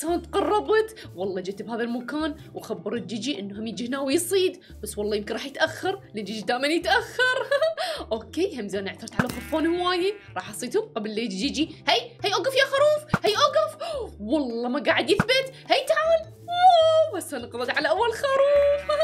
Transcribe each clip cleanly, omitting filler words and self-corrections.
صدق قربت والله، جيت بهذا المكان وخبرت جيجي انهم يجي هنا ويصيد، بس والله يمكن راح يتاخر لان جيجي دائما يتاخر. اوكي همزه انا اعترت على خرفان هوايه، راح اصيدهم قبل لا يجي جيجي. هي اوقف يا خروف، هي اوقف، والله ما قاعد يثبت. هي تعال، واو هسه انقضت على اول خروف.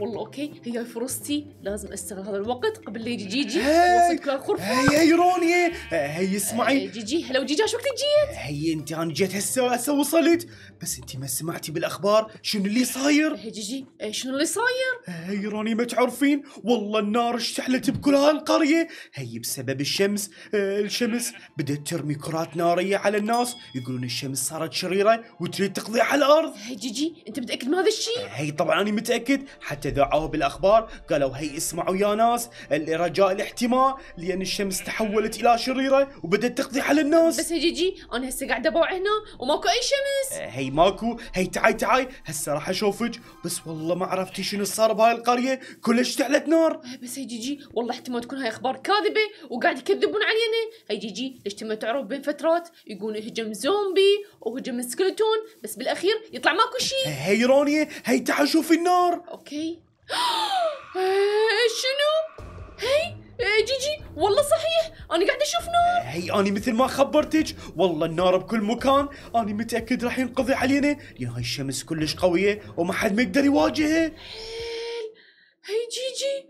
والله اوكي هي فرصتي، لازم استغل هذا الوقت قبل لا يجي جيجي واصيد كل خرفان. هي رونيا، هي اسمعي جيجي، هلا جيجي شو وقت جيت؟ هي انت انا جيت هسه وصلت، بس انت ما سمعتي بالاخبار شنو اللي صاير؟ هي جيجي شنو اللي صاير؟ هي رونيا ما تعرفين، والله النار اشتعلت بكل هالقريه، هي بسبب الشمس. الشمس بدات ترمي كرات ناريه على الناس، يقولون الشمس صارت شريره وتريد تقضي على الارض. هي جيجي انت متاكد من هذا الشيء؟ هي طبعا انا متاكد، حتى ذاعوها بالاخبار قالوا هي اسمعوا يا ناس رجاء الاحتماء، لان الشمس تحولت الى شريره وبدات تقضي على الناس. بس هي جيجي انا هسه قاعده بوع هنا وماكو اي شمس. هي ماكو، هي تعاي تعاي هسه راح اشوفك، بس والله ما عرفتي شنو صار بهاي القريه كلش اشتعلت نار. بس هي جيجي والله احتمال تكون هاي اخبار كاذبه وقاعد يكذبون علينا. هي جيجي ليش تم تعرف بين فترات يقولون هجم زومبي وهجم سكلتون، بس بالاخير يطلع ماكو شيء. هي رونيا هي تعال شوفي النار. اوكي شنو؟ هي جيجي والله صحيح انا قاعده اشوف نار. هي انا مثل ما خبرتك، والله النار بكل مكان، انا متاكد راح ينقضي علينا لان هاي الشمس كلش قويه وما حد ما يقدر يواجهها. هي جيجي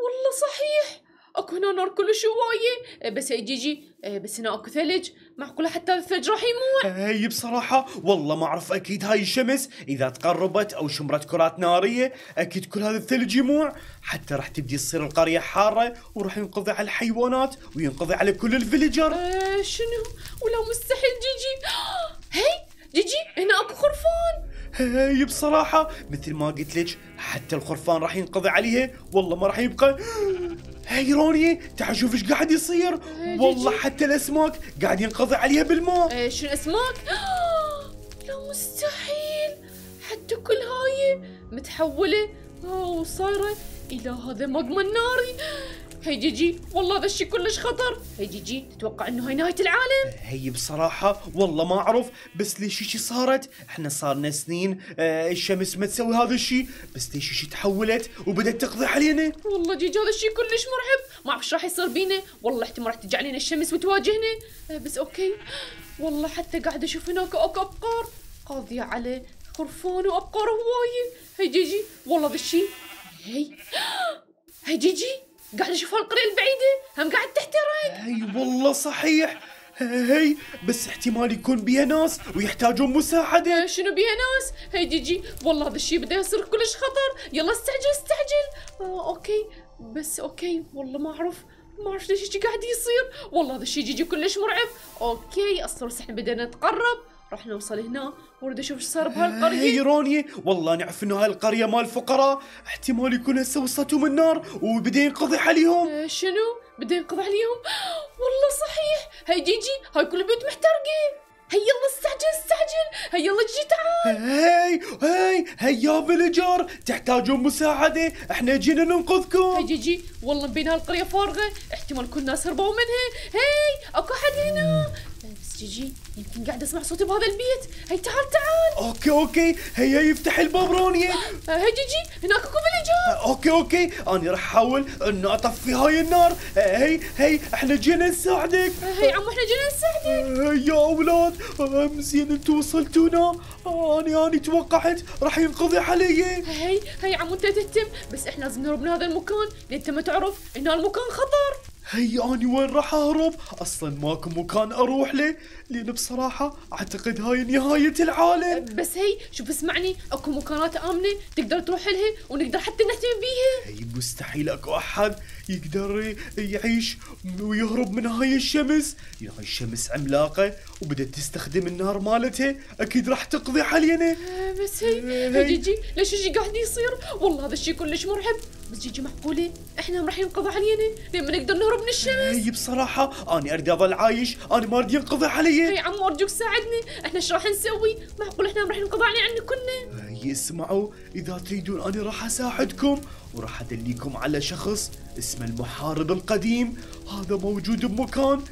والله صحيح اكو هنا نار كلش هوايه، بس هي جيجي بس هنا اكو ثلج، معقوله حتى الثلج راح يموع؟ هي بصراحه والله ما اعرف، اكيد هاي الشمس اذا تقربت او شمرت كرات ناريه اكيد كل هذا الثلج يموع، حتى راح تبدي تصير القريه حاره وراح ينقضي على الحيوانات وينقضي على كل الفيلجر. شنو؟ ولا مستحيل جيجي. هي جيجي هنا اكو خرفان. هي بصراحه مثل ما قلت لك حتى الخرفان راح ينقضي عليها، والله ما راح يبقى. هي رونيا تعال شوف ايش قاعد يصير، والله حتى الاسماك قاعد ينقضي عليها بالماء. شنو اسماك؟ لا مستحيل، حتى كل هاي متحوله وصايره الى هذا مجمل ناري. هي جيجي والله هذا الشيء كلش خطر. هي جيجي تتوقع انه هاي نهايه العالم؟ هي بصراحه والله ما اعرف، بس ليش شي صارت؟ احنا صارنا سنين الشمس ما تسوي هذا الشيء، بس ليش شي تحولت وبدت تقضي علينا؟ والله جيجي هذا الشيء كلش مرعب، ما اعرف ايش راح يصير بينا، والله احتمال راح تجي علينا الشمس وتواجهنا. بس اوكي والله حتى قاعده اشوف هناك اكو ابقار قاضيه على خرفان وابقار هوايه. هي جيجي والله هذا الشيء. هي جيجي قاعد اشوف هالقريه البعيده هم قاعد تحترق. اي والله صحيح. هي بس احتمال يكون بيها ناس ويحتاجون مساعده. شنو بيها ناس؟ هي جيجي والله هذا الشيء بده يصير كلش خطر، يلا استعجل استعجل. اوكي بس اوكي والله ما اعرف ليش شي قاعد يصير، والله هذا الشيء جيجي كلش مرعب. اوكي اصلا احنا بدنا نتقرب، راح نوصل هنا ورد اشوف ايش صار بهالقريه. هي رونيا والله نعرف انه هاي القريه مال الفقراء، احتمال يكون هسه وصلتهم النار وبدا ينقضي عليهم. شنو؟ بدا ينقضي عليهم؟ والله صحيح. هي جيجي هاي كل البيوت محترقه. هي يلا استعجل استعجل، هي يلا جيجي تعال. هي يا فيلجر تحتاجون مساعده، احنا جينا ننقذكم. هي جيجي والله مبين هالقريه فارغه، احتمال كل الناس هربوا منها. هي اكو حد هنا. بس جيجي يمكن قاعد اسمع صوتي بهذا البيت. هي تعال تعال. اوكي هي يفتح الباب رونيا. هي جيجي هناك اكو فيلجر. اوكي انا راح احاول انه اطفي هاي النار. هي احنا جينا نساعدك. هي عمو احنا جينا نساعدك. يا اولاد زين انتم وصلتونا، انا توقعت راح ينقضي علي. هي عمو انت تهتم، بس احنا لازم نهرب من هذا المكان لان انت ما تعرف ان هالمكان خطر. هي أنا وين راح أهرب؟ أصلاً ماكو مكان أروح له، لأن بصراحة أعتقد هاي نهاية العالم. بس هي شوف اسمعني، أكو مكانات آمنة تقدر تروح لها ونقدر حتى نهتم بيها. هي مستحيل أكو أحد يقدر يعيش ويهرب من هاي الشمس، لأن هاي الشمس عملاقة وبدت تستخدم النار مالتها، أكيد راح تقضي علينا. بس هي جيجي ليش شي قاعد يصير؟ والله هذا الشيء كلش مرعب. بس جيجي معقولة احنا راح ينقضي علينا لأن ما نقدر نهرب من الشمس؟ هي بصراحة أنا أريد أظل عايش، أنا ما أريد ينقضي علي. هي عمو أرجوك ساعدني، احنا ايش راح نسوي؟ معقول احنا راح ينقضي علينا كلنا؟ هي اسمعوا إذا تريدون أنا راح أساعدكم وراح أدليكم على شخص اسمه المحارب القديم، هذا موجود بمكان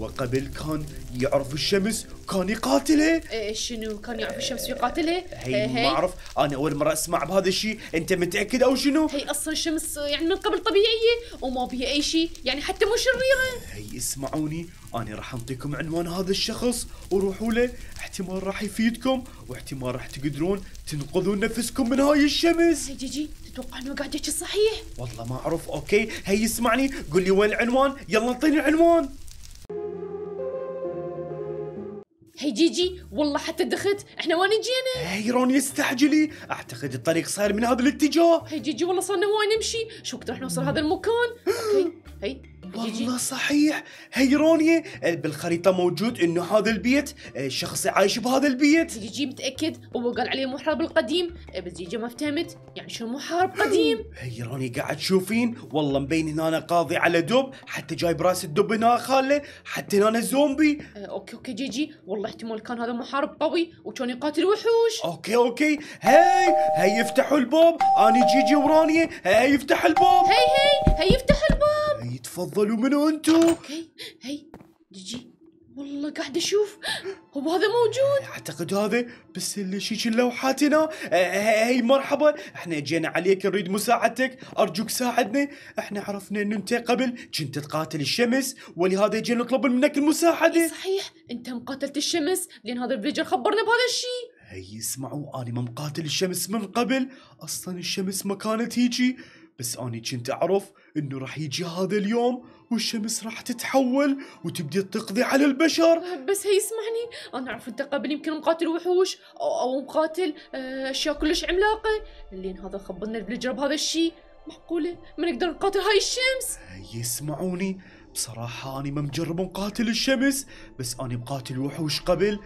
هو قبل كان يعرف الشمس كان يقاتله. شنو كان يعرف الشمس ويقاتله؟ هي ما اعرف، انا اول مره اسمع بهذا الشيء، انت متاكد او شنو؟ هي اصلا الشمس يعني من قبل طبيعيه وما بيها اي شيء، يعني حتى مو شريره. هي اسمعوني، انا راح انطيكم عنوان هذا الشخص وروحوا له، احتمال راح يفيدكم واحتمال راح تقدرون تنقذون نفسكم من هاي الشمس. هي جيجي تتوقع انه قاعد يحكي صحيح؟ والله ما اعرف. اوكي هي اسمعني، قول لي وين العنوان، يلا انطيني العنوان. هي جيجي والله حتى دخلت، احنا وين جينا؟ هي رونيا استعجلي، اعتقد الطريق صاير من هذا الاتجاه. هي جيجي والله صرنا وين نمشي، شو وقت راح نوصل هذا المكان؟ اوكي هي والله صحيح، هي رونيا بالخريطه موجود انه هذا البيت، شخص عايش بهذا البيت. جيجي متاكد هو قال عليه محارب القديم، بس جيجي ما فهمت يعني شو محارب قديم. هي رونيا قاعد تشوفين والله مبين هنا أنا قاضي على دب، حتى جايب راس الدب هنا خاله، حتى هنا زومبي. اوكي جيجي والله احتمال كان هذا محارب قوي وكان يقاتل وحوش. اوكي هي يفتحوا الباب، انا جيجي ورونيا. هي يفتح الباب، هي يفتح الباب. هي تفضل منو انتو؟ اوكي هي جيجي والله قاعد اشوف هو هذا موجود، اعتقد هذا بس اللي شيك اللوحات هنا. هي مرحبا، احنا جينا عليك نريد مساعدتك، ارجوك ساعدنا، احنا عرفنا ان انت قبل كنت تقاتل الشمس ولهذا جينا نطلب منك المساعده. صحيح انت مقاتلت الشمس لان هذا الفيجر خبرنا بهذا الشيء. هي اسمعوا، انا ما مقاتل الشمس من قبل، اصلا الشمس ما كانت هيجي، بس اني كنت اعرف انه راح يجي هذا اليوم والشمس راح تتحول وتبدي تقضي على البشر. بس هي اسمعني، انا اعرف انت قبل يمكن مقاتل وحوش او مقاتل اشياء كلش عملاقه، لين هذا خبرنا الفيلجر بهذا الشيء، معقوله ما نقدر نقاتل هاي الشمس؟ هي اسمعوني، بصراحه انا ما مجرب مقاتل الشمس، بس انا مقاتل وحوش قبل،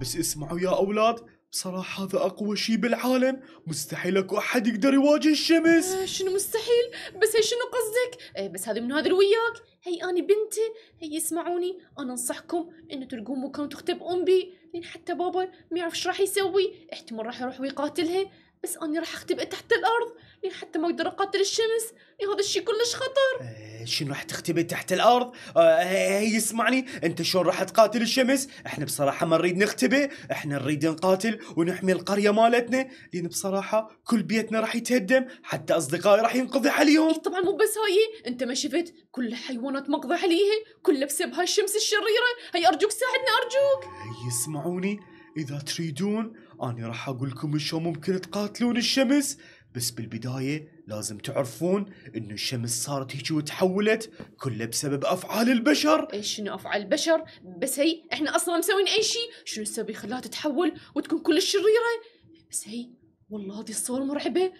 بس اسمعوا يا اولاد، بصراحة هذا أقوى شيء بالعالم، مستحيل أكو أحد يقدر يواجه الشمس. شنو مستحيل؟ بس هي شنو قصدك؟ بس هذا من هذا وياك، هي أنا بنتي، هي اسمعوني، أنا أنصحكم إنه تلقون مكان تختبئون بي، لأن حتى بابا ما يعرف شو راح يسوي، احتمال راح يروح ويقاتلها، بس أنا راح أختبئ تحت الأرض، لأن حتى ما أقدر أقاتل الشمس، هذا الشيء كلش خطر. شنو راح تختبئ تحت الارض؟ هي اسمعني، انت شلون راح تقاتل الشمس؟ احنا بصراحه ما نريد نختبئ، احنا نريد نقاتل ونحمي القريه مالتنا، لان بصراحه كل بيتنا راح يتهدم، حتى اصدقائي راح ينقضي عليهم. طبعا مو بس هاي، انت ما شفت كل حيوانات مقضي عليها، كلها بسبب هاي الشمس الشريره، هي ارجوك ساعدنا ارجوك. هي اسمعوني، اذا تريدون انا راح اقول لكم شلون ممكن تقاتلون الشمس، بس بالبدايه لازم تعرفون انه الشمس صارت هيك وتحولت كله بسبب افعال البشر. ايش شنو افعال البشر؟ بس هي احنا اصلا مسوين اي شيء، شنو السبب خلاها تتحول وتكون كل الشريره؟ بس هي والله هذه الصور مرعبه،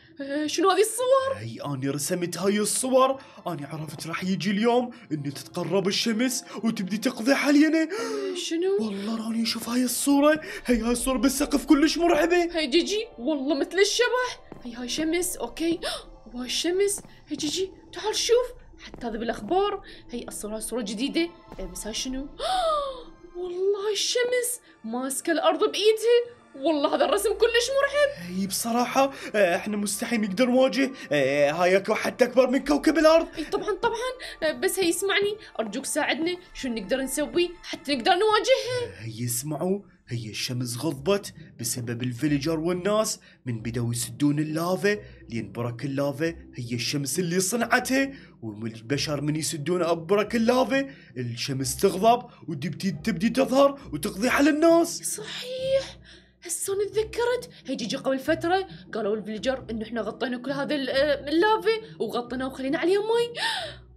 شنو هذه الصور؟ هي انا رسمت هاي الصور، انا عرفت راح يجي اليوم انه تتقرب الشمس وتبدي تقضي علينا. شنو؟ والله راني اشوف هاي الصوره، هاي الصور بالسقف كلش مرعبه. هاي جيجي والله مثل الشبح، هاي شمس. اوكي وهاي الشمس. هي جيجي تعال شوف، حتى هذا بالاخبار، هي اصلا صوره جديده، بس هاي شنو؟ والله الشمس ماسكه الارض بايدها، والله هذا الرسم كلش مرعب. هي بصراحة احنا مستحيل نقدر نواجه، هاي حتى اكبر من كوكب الارض. اي طبعا بس هي اسمعني، ارجوك ساعدنا، شو نقدر نسوي حتى نقدر نواجهها؟ هي اسمعوا، هي الشمس غضبت بسبب الفيليجر والناس من بدوا يسدون اللافا، لان برك اللافا هي الشمس اللي صنعتها، والبشر من يسدون برك اللافا الشمس تغضب وتبدي تظهر وتقضي على الناس. صحيح هسه انا تذكرت، هي جيجي قبل فتره قالوا الفيليجر انه احنا غطينا كل هذا اللافا وغطينا وخلينا عليها مي،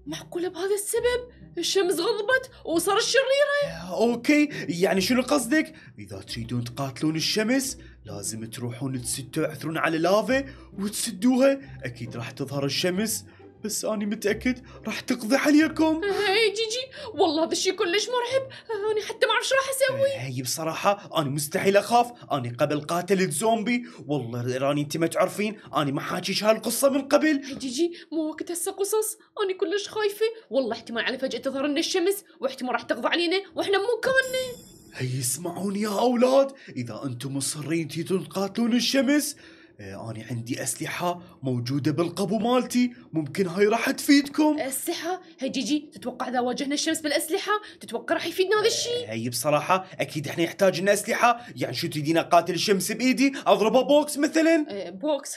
معقوله بهذا السبب الشمس غضبت وصار الشريره؟ اوكي يعني شنو قصدك؟ اذا تريدون تقاتلون الشمس لازم تروحون تسدون على لافا وتسدوها، اكيد راح تظهر الشمس، بس أنا متأكد راح تقضي عليكم. هاي جيجي والله هذا الشيء كلش مرعب، أنا حتى ما أعرف شو راح أسوي. هي بصراحة أنا مستحيل أخاف، أنا قبل قاتلت زومبي، والله راني أنت ما تعرفين، أنا ما حاكيش هالقصة من قبل. هاي جيجي مو وقت هسه قصص، أنا كلش خايفة، والله احتمال على فجأة تظهر لنا الشمس واحتمال راح تقضي علينا وإحنا بمكاننا. هي اسمعوني يا أولاد، إذا أنتم مصرين تريدون تقاتلون الشمس أنا عندي أسلحة موجودة بالقبو مالتي، ممكن هاي راح تفيدكم. أسلحة؟ هي جيجي تتوقع إذا واجهنا الشمس بالأسلحة تتوقع راح يفيدنا هذا الشيء؟ هي بصراحة أكيد إحنا يحتاج لنا أسلحة، يعني شو تريدين أقاتل الشمس بإيدي؟ أضربها بوكس مثلاً؟ بوكس؟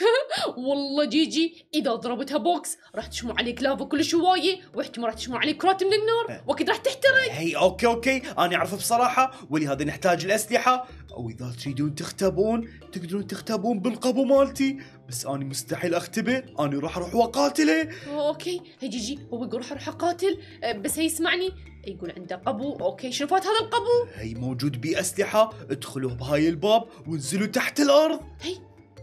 والله جيجي إذا ضربتها بوكس راح تشمع عليك لافا كلش هواية، واحتمال راح تشمع عليك راتم للنار، وأكيد راح تحترق. هي أوكي أوكي أنا أعرف بصراحة، ولهذا نحتاج الأسلحة، أو إذا تريدون تختبون تقدرون تختبون بالقبو مالتي، بس أنا مستحيل أختبئ، أنا راح أروح وأقاتله. أوكي هي جيجي هو يقول راح أروح أقاتل، بس هي يسمعني يقول عنده قبو. أوكي شنو فات هذا القبو؟ هي موجود بيه أسلحة، ادخلوا بهاي الباب وانزلوا تحت الأرض. هي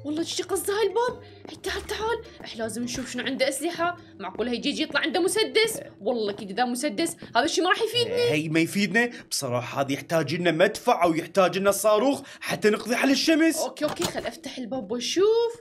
والله جيجي قصده هاي الباب. هي تعال تعال احنا لازم نشوف شنو عنده أسلحة، معقول هي جيجي يطلع عنده مسدس؟ والله كده ذا مسدس هذا الشيء ما راح يفيدني. هي ما يفيدنا بصراحة، هذا يحتاج لنا مدفع أو يحتاج لنا صاروخ حتى نقضي على الشمس. أوكي أوكي خل أفتح الباب وأشوف.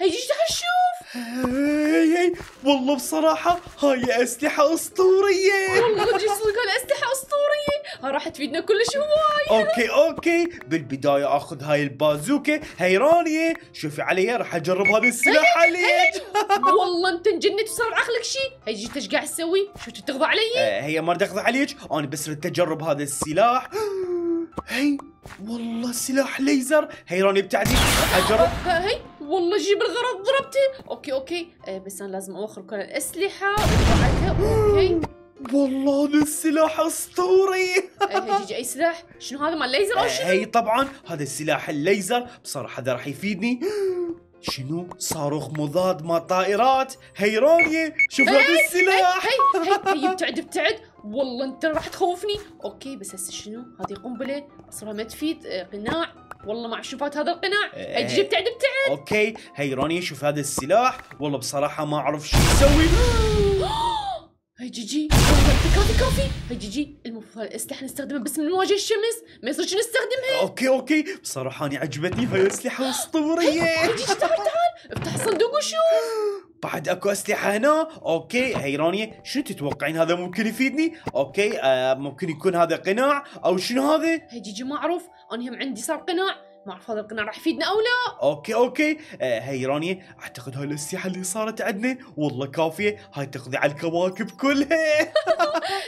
هي جيجي تعال شوف. هي والله بصراحة هاي أسلحة أسطورية. والله جيجي صدق الأسلحة أسطورية، ها راح تفيدنا كلش هواية. أوكي أوكي بالبداية آخذ هاي البازوكة. هي رانيا شوفي عليها راح أجرب هذا السلاح عليك. والله أنت انجنت وصار عقلك شيء. هي جيجي إيش قاعد تسوي؟ شو تغضى علي؟ هي ما تغضى عليك، أنا بس ردت أجرب هذا السلاح. هي والله سلاح ليزر. هي رانيا بتعدي أجرب. هي والله جيب الغرض ضربته. اوكي اوكي بس انا لازم اوخر كل الاسلحه وبعدها. اوكي والله هذا السلاح اسطوري. جيجي اي سلاح؟ شنو هذا مال ليزر او شنو؟ اي طبعا هذا السلاح الليزر بصراحه هذا راح يفيدني. شنو؟ صاروخ مضاد ما طائرات. هي رانيا شوف هذا السلاح. هي ابتعد ابتعد، والله انت راح تخوفني. اوكي بس هسه شنو؟ هذه قنبله اصلا ما تفيد. قناع والله مع شوفات هذا القناع. اجي ابتعد ابتعد. اوكي هي رانيا شوف هذا السلاح، والله بصراحه ما اعرف شو اسوي. هي جيجي كافي كافي. هي جيجي المفروض الاسلحه نستخدمها بس من مواجهه الشمس، ما يصيرش نستخدمها. اوكي اوكي بصراحه انا عجبتني هاي الاسلحه اسطوريه. هي جيجي تعال تعال افتح الصندوق وشوف بعد اكو اسلحه هنا. اوكي هي رانيا شنو تتوقعين هذا ممكن يفيدني؟ اوكي ممكن يكون هذا قناع او شنو هذا؟ هي جيجي ما اعرف، انا هم عندي صار قناع، ما اعرف هذا القناع راح يفيدنا او لا. اوكي اوكي هي رانيا اعتقد هاي الاسلحه اللي صارت عندنا والله كافيه، هاي تقضي على الكواكب كلها.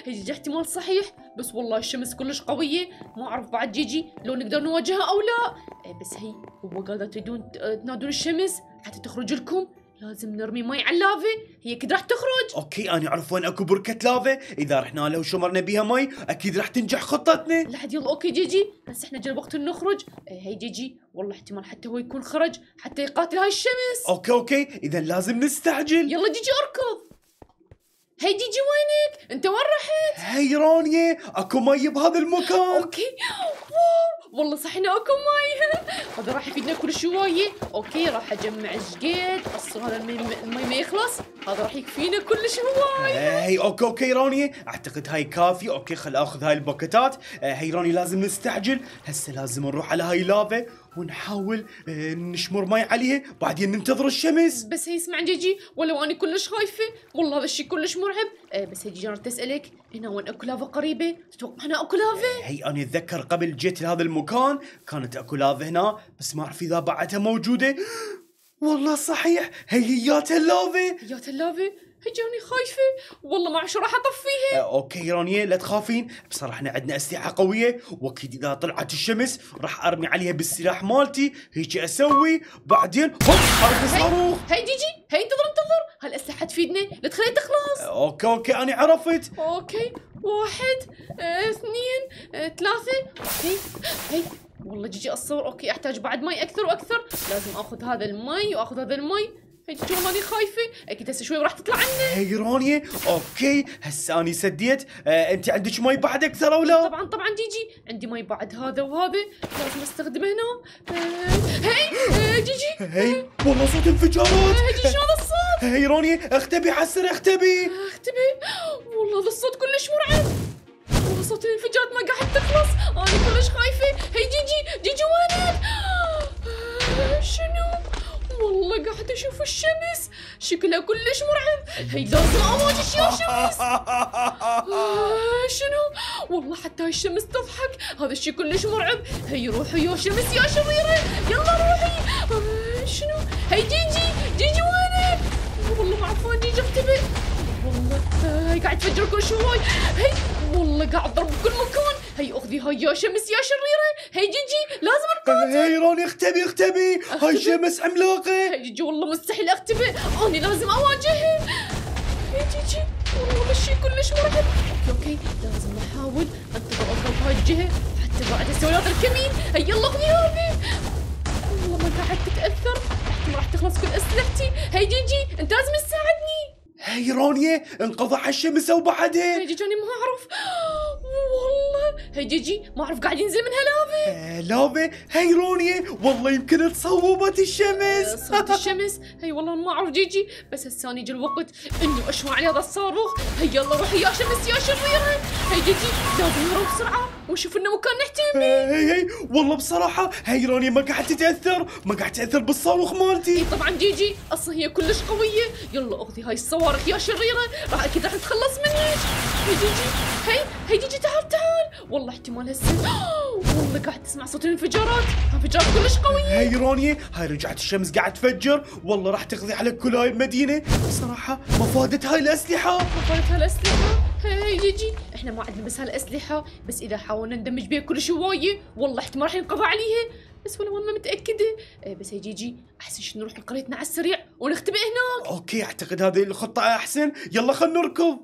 هي جيجي احتمال صحيح، بس والله الشمس كلش قويه، ما اعرف بعد جيجي لو نقدر نواجهها او لا. بس هي هو قال تريدون تنادون الشمس حتى تخرج لكم، لازم نرمي مي على اللافا، هي اكيد راح تخرج. اوكي انا اعرف وين اكو بركة لافا، اذا رحنا لها وشمرنا بيها مي اكيد راح تنجح خطتنا. لحد يلا اوكي جيجي بس احنا جا الوقت نخرج. هي جيجي والله احتمال حتى هو يكون خرج حتى يقاتل هاي الشمس. اوكي اوكي اذا لازم نستعجل. يلا جيجي اركض. هي جيجي وينك؟ انت وين رحت؟ هي رانيا اكو مي بهذا المكان. اوكي واو والله صحنا اكو مي، هذا راح يفيدنا كل شويه. اوكي راح اجمع الجقيد، اصلا هذا المي ما يخلص، هذا راح يكفينا كل شويه. هي اوكي اوكي رانيا اعتقد هاي كافي. اوكي خل اخذ هاي الباكتات. هي رانيا لازم نستعجل هسه، لازم نروح على هاي لافا ونحاول نشمر مي عليها بعدين ننتظر الشمس. بس هي اسمع جيجي ولو انا كلش خايفه، والله هذا الشيء كلش مرعب. بس هي جيجي انا تسالك هنا وين اكو لافا قريبه؟ تتوقع هنا اكو لافا؟ هي انا اتذكر قبل جيت لهذا المكان كانت اكو لافا هنا، بس ما اعرف اذا بعدها موجوده. والله صحيح هي ياتها اللافا ياتها اللافا. هيجي أنا خايفة والله ما عشان راح أطفيها. أوكي رانيا لا تخافين، بصراحة احنا عندنا أسلحة قوية، وأكيد إذا طلعت الشمس راح أرمي عليها بالسلاح مالتي، هيجي أسوي بعدين أرمي صاروخ. هي جيجي هي انتظر انتظر، هالأسلحة تفيدنا لا تخليها تخلص. أوكي أوكي أنا عرفت. أوكي واحد اثنين ثلاثة. أوكي هي والله جيجي أصور. أوكي أحتاج بعد مي أكثر وأكثر، لازم آخذ هذا المي وآخذ هذا المي. هي جيجي ماني خايفة، أكيد هسه شوي راح تطلع عنا. هي رانيا أوكي هسه أني سديت. أنت عندك مي بعد أكثر أو لا؟ طبعا طبعا جيجي عندي مي بعد هذا وهذا، لازم أستخدمه هنا. هي جيجي هي والله صوت انفجارات. هي جيجي شو هذا الصوت؟ هي رانيا اختبي على السريع اختبي. اختبي والله هذا الصوت كلش مرعب، والله صوت الانفجارات ما قاعد تخلص، أنا كلش خايفة. هي جيجي جيجي وينك؟ شنو؟ والله قاعد اشوف الشمس شكلها كلش مرعب، هي لازم اواجه شمس. شنو؟ والله حتى هالشمس تضحك، هذا الشيء كلش مرعب. هي روحي يا شمس يا شريرة، يلا روحي. شنو هي جيجي؟ جيجي وينك؟ والله ما عرفان جيجي اختبئ. والله هي قاعد تفجر كل شوي، هي والله قاعد تضرب بكل مكان. هي اخذي هاي يا شمس يا شريرة. هي جيجي لازم نقاتل. هي راني اختبي اختبي، هاي شمس عملاقة. هي جيجي والله مستحيل اختبئ، انا لازم اواجهها. هي جيجي والله الشيء كلش مرعب. اوكي لازم نحاول انتظر اضرب هاي الجهة حتى بعد السوالات الكمين. هي يلا اخذي هذه. والله ما قاعد تتأثر، احتمال راح تخلص كل اسلحتي. هي جيجي انت لازم تساعدني. هي رانيا انقطع الشمس وبعدها. هي جيجي انا ما اعرف والله. هي جيجي ما اعرف قاعد ينزل منها لافي لافي. هي رانيا والله يمكن تصوبت الشمس صوت الشمس. هي والله ما اعرف جيجي، بس هسه يجي الوقت انه اشمع على هذا الصاروخ. هي يلا روحي يا شمس يا شريرة. هي جيجي لازم نروح بسرعه ونشوف لنا مكان نحتمي. هي هي والله بصراحه هي رانيا ما قاعد تتاثر، ما قاعد تتاثر بالصاروخ مالتي. طبعا جيجي اصلا هي كلش قويه. يلا اخذي هاي الصواريخ يا شريره، راح اكيد راح نتخلص منك. هي جيجي هي جيجي تعال تعال. والله احتمال هسه والله قاعد تسمع صوت الانفجارات، انفجارات كلش قويه. هي رانيا هاي رجعت الشمس قاعد تفجر، والله راح تقضي على كل هاي المدينه. بصراحه مفادة هاي الاسلحه، مفادة هاي الاسلحه. هي جيجي احنا ما عندنا بس هالاسلحه، بس اذا حاولنا ندمج بها كل شيء وايد والله احتمال راح ينقضى عليها، بس والله ما متاكده. بس هي جيجي احسن شي نروح لقريتنا على السريع ونختبئ هناك. اوكي اعتقد هذه الخطه احسن. يلا خلينا نركض.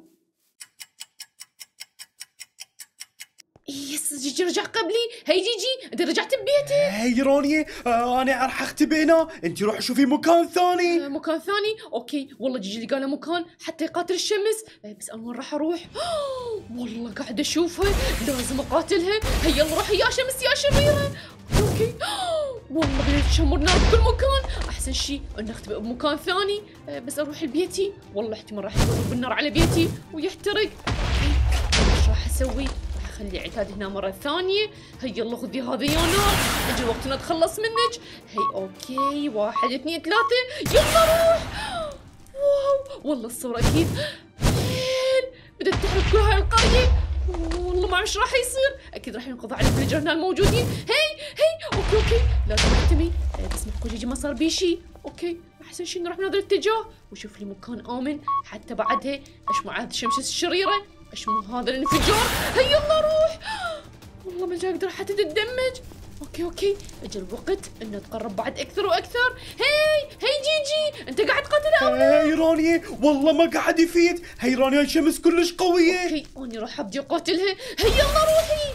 يس جيجي رجع قبلي. هي جيجي انت رجعت ببيتك. هي رانيا انا راح اختبئ هنا، انت روحي شوفي مكان ثاني. مكان ثاني اوكي. والله جيجي لقى له مكان حتى يقاتل الشمس، بس انا وين راح اروح؟ والله قاعده اشوفها لازم اقاتلها. هي يلا روحي يا شمس يا شريره. اوكي والله بديت تشمر نار بكل مكان، احسن شيء اني اختبئ بمكان ثاني. بس اروح لبيتي والله احتمال راح يضرب النار على بيتي ويحترق. ايش راح اسوي؟ خلي عتاد هنا مرة ثانية. هيا الله خذي هذا يا نار، اجى وقتنا نتخلص منك. هي اوكي واحد اثنين ثلاثة يلا روح. واو والله الصورة اكيد بدت تحرق كل هاي القرية. والله ما اعرف راح يصير، اكيد راح ينقضوا على الفليجر هنا الموجودين. هي اوكي لازم احتمي، بس محكو جيجي ما صار بيه شيء. اوكي احسن شيء نروح بهذا الاتجاه وشوف لي مكان امن حتى بعدها اشمع هذه الشمس الشريرة، اشمو هذا الانفجار. هيا يلا روح. والله ما اقدر حتى تتدمج. اوكي اجى الوقت ان نتقرب بعد اكثر واكثر. هي جيجي انت قاعد تقاتل او لا؟ هي رانيا والله ما قاعد يفيد. هي رانيا الشمس كلش قويه. اوكي انا راح ابدي اقاتلها. هيا يلا روحي.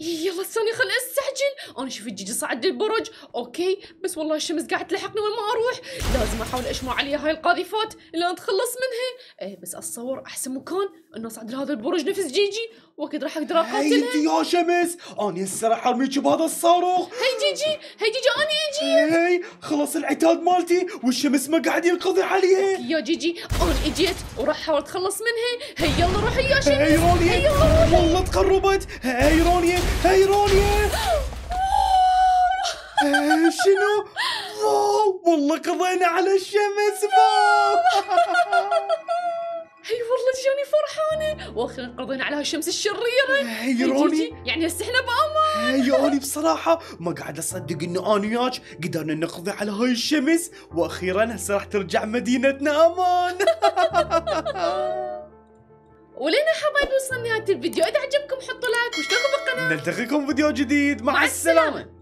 يلا استني خل استعجل. انا شوف جيجي صعد للبرج. اوكي بس والله الشمس قاعد تلحقني وين ما اروح. لازم احاول اشمع عليها هاي القاذفات لين نتخلص منها. بس اتصور احسن مكان انه اصعد لهذا البرج نفس جيجي، واكيد راح اقدر اقاتلها. انت يا شمس انا هسه راح ارميكي بهذا الصاروخ. هي جيجي انا اجي. هي خلص العتاد مالتي والشمس ما قاعد ينقضي عليها. يا جيجي انا اجيت وراح احاول اتخلص منها. هي يلا روحي يا شمس. هي رانيا والله تقربت. هي رانيا شنو؟ واو والله قضينا على الشمس. هي والله جاني فرحانه واخيرا قضينا على هالشمس الشريره. هي راني يعني هسه احنا بامان. هي انا بصراحه ما قاعد اصدق انه انا وياك قدرنا نقضي على هاي الشمس، واخيرا هسه راح ترجع مدينتنا امان. ولنا حبايبي وصلنا نهايه الفيديو، اذا عجبكم حطوا لايك واشتركوا بالقناه. نلتقيكم فيديو جديد. مع السلامه.